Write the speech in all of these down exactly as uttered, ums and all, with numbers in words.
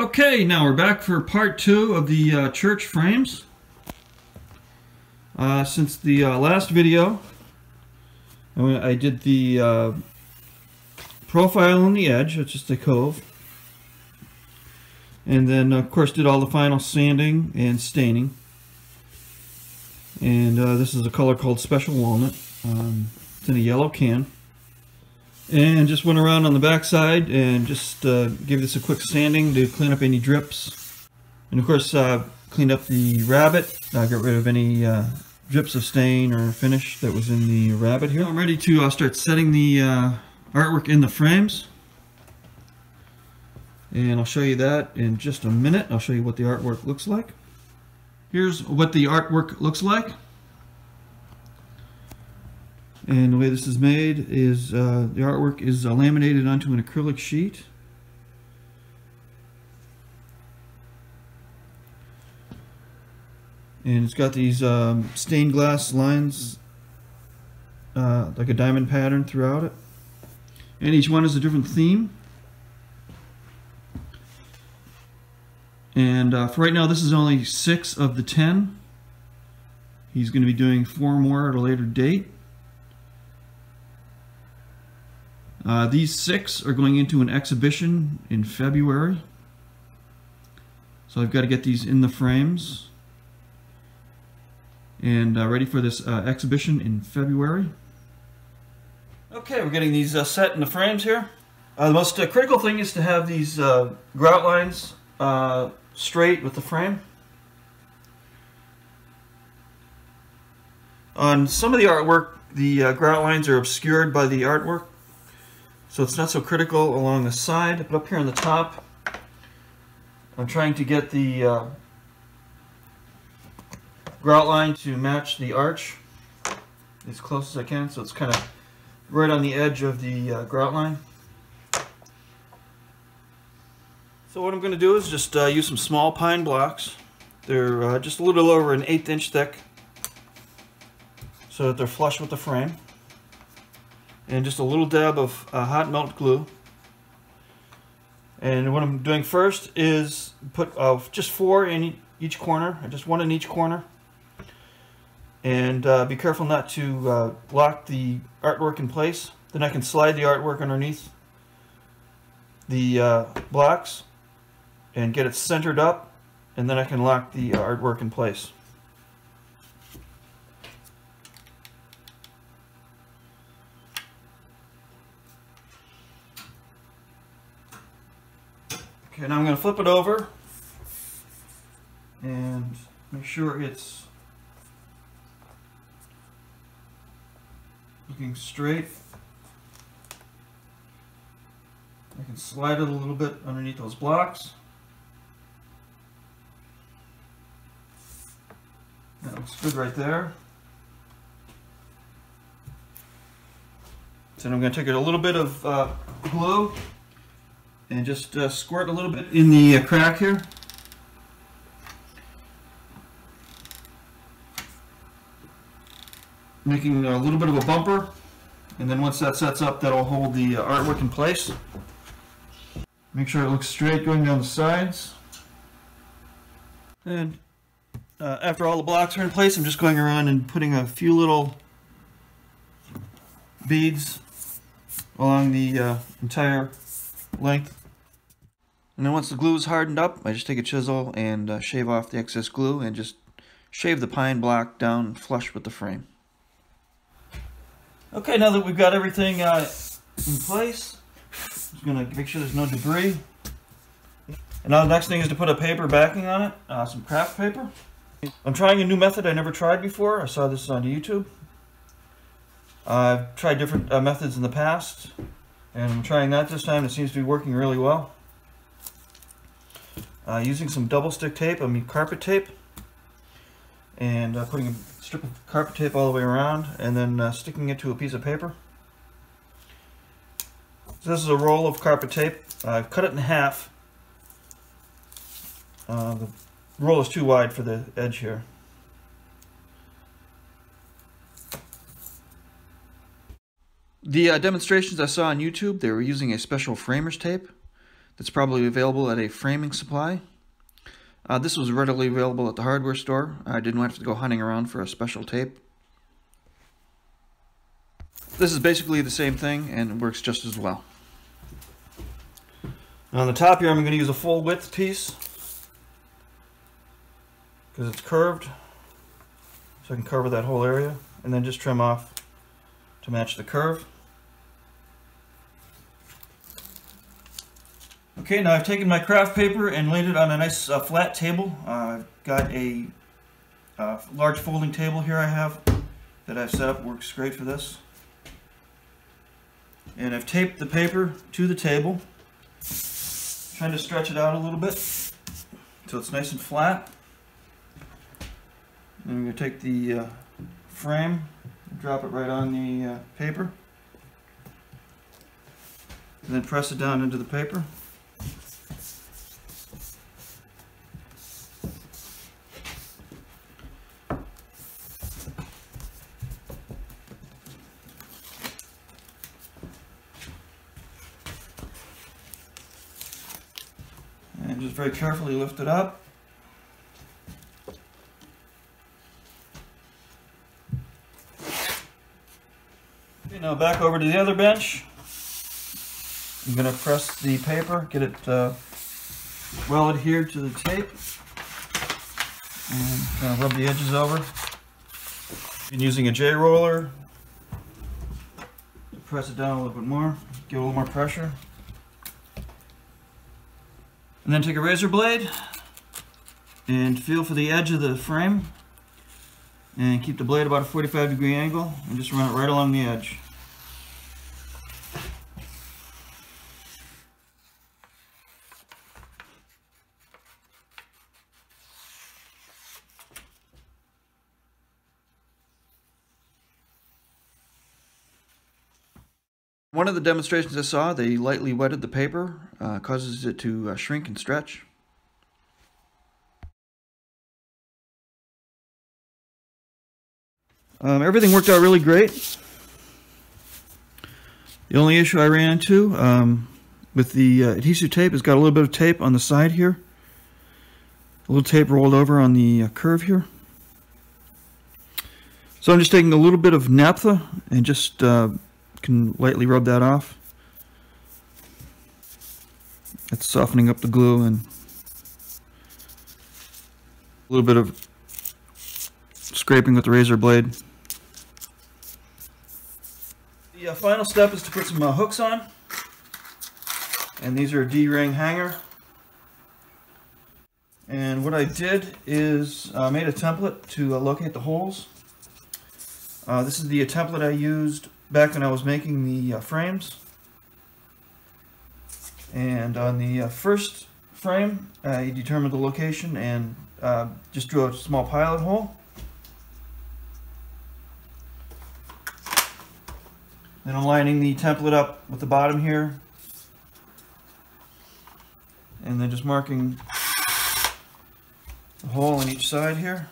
Okay, now we're back for part two of the uh, church frames. Uh, since the uh, last video, I did the uh, profile on the edge, it's just a cove, and then of course did all the final sanding and staining. And uh, this is a color called Special Walnut. Um, it's in a yellow can. And just went around on the backside and just uh, gave this a quick sanding to clean up any drips. And of course, uh, cleaned up the rabbit. I uh, got rid of any uh, drips of stain or finish that was in the rabbit here. I'm ready to uh, start setting the uh, artwork in the frames. And I'll show you that in just a minute. I'll show you what the artwork looks like. Here's what the artwork looks like. And the way this is made is uh, the artwork is uh, laminated onto an acrylic sheet. And it's got these um, stained glass lines, uh, like a diamond pattern throughout it. And each one is a different theme. And uh, for right now, this is only six of the ten. He's going to be doing four more at a later date. Uh, these six are going into an exhibition in February, so I've got to get these in the frames and uh, ready for this uh, exhibition in February. Okay, we're getting these uh, set in the frames here. Uh, the most uh, critical thing is to have these uh, grout lines uh, straight with the frame. On some of the artwork, the uh, grout lines are obscured by the artwork, so it's not so critical along the side, but up here on the top, I'm trying to get the uh, grout line to match the arch as close as I can, so it's kind of right on the edge of the uh, grout line. So what I'm going to do is just uh, use some small pine blocks. They're uh, just a little over an eighth inch thick, so that they're flush with the frame. And just a little dab of uh, hot melt glue. And what I'm doing first is put uh, just four in each corner, or just one in each corner. And uh, be careful not to uh, lock the artwork in place. Then I can slide the artwork underneath the uh, blocks and get it centered up, and then I can lock the artwork in place. Okay, now I'm going to flip it over and make sure it's looking straight. I can slide it a little bit underneath those blocks. That looks good right there. So then I'm going to take a little bit of uh, glue and just uh, squirt a little bit in the uh, crack here. Making a little bit of a bumper, and then once that sets up, that'll hold the uh, artwork in place. Make sure it looks straight going down the sides. And uh, after all the blocks are in place, I'm just going around and putting a few little beads along the uh, entire length. And then once the glue is hardened up, I just take a chisel and uh, shave off the excess glue and just shave the pine block down flush with the frame. Okay, now that we've got everything uh, in place, I'm just going to make sure there's no debris. And now the next thing is to put a paper backing on it, uh, some craft paper. I'm trying a new method I never tried before. I saw this on YouTube. Uh, I've tried different uh, methods in the past, and I'm trying that this time. It seems to be working really well. Uh, using some double stick tape, I mean carpet tape, and uh, putting a strip of carpet tape all the way around, and then uh, sticking it to a piece of paper. So this is a roll of carpet tape. Uh, I've cut it in half. Uh, the roll is too wide for the edge here. The uh, demonstrations I saw on YouTube, they were using a special framer's tape. that's probably available at a framing supply. Uh, this was readily available at the hardware store. I didn't have to go hunting around for a special tape. This is basically the same thing and it works just as well. On the top here, I'm going to use a full width piece because it's curved, so I can cover that whole area and then just trim off to match the curve. Okay, now I've taken my craft paper and laid it on a nice uh, flat table. Uh, I've got a uh, large folding table here I have that I've set up, works great for this. And I've taped the paper to the table, trying to stretch it out a little bit so it's nice and flat. And I'm going to take the uh, frame and drop it right on the uh, paper, and then press it down into the paper. And just very carefully lift it up. Okay, now back over to the other bench. I'm going to press the paper, get it uh, well adhered to the tape, and kind of rub the edges over. And using a J roller, press it down a little bit more, give it a little more pressure. And then take a razor blade and feel for the edge of the frame and keep the blade about a forty-five degree angle and just run it right along the edge. One of the demonstrations I saw, they lightly wetted the paper, uh, causes it to uh, shrink and stretch. Um, everything worked out really great. The only issue I ran into um, with the uh, adhesive tape is got a little bit of tape on the side here. A little tape rolled over on the uh, curve here. So I'm just taking a little bit of naphtha and just uh, can lightly rub that off. It's softening up the glue, and a little bit of scraping with the razor blade. The uh, final step is to put some uh, hooks on, and these are a D-ring hanger. And what I did is I uh, made a template to uh, locate the holes. Uh, this is the uh, template I used back when I was making the uh, frames. And on the uh, first frame, I determined the location and uh, just drew a small pilot hole. Then aligning the template up with the bottom here. And then just marking the hole on each side here.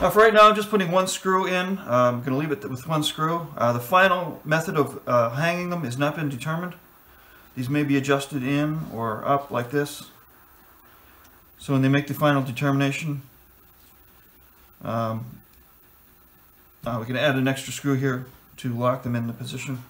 Now for right now, I'm just putting one screw in. Uh, I'm going to leave it with one screw. Uh, the final method of uh, hanging them has not been determined. These may be adjusted in or up like this. So when they make the final determination, um, uh, we can add an extra screw here to lock them into position.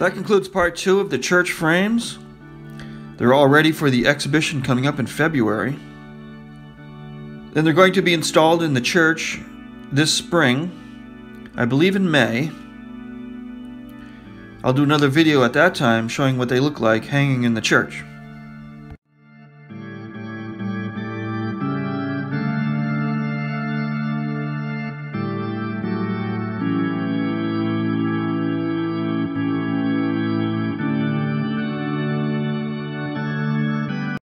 That concludes part two of the Church Frames. They're all ready for the exhibition coming up in February. Then they're going to be installed in the church this spring, I believe in May. I'll do another video at that time showing what they look like hanging in the church.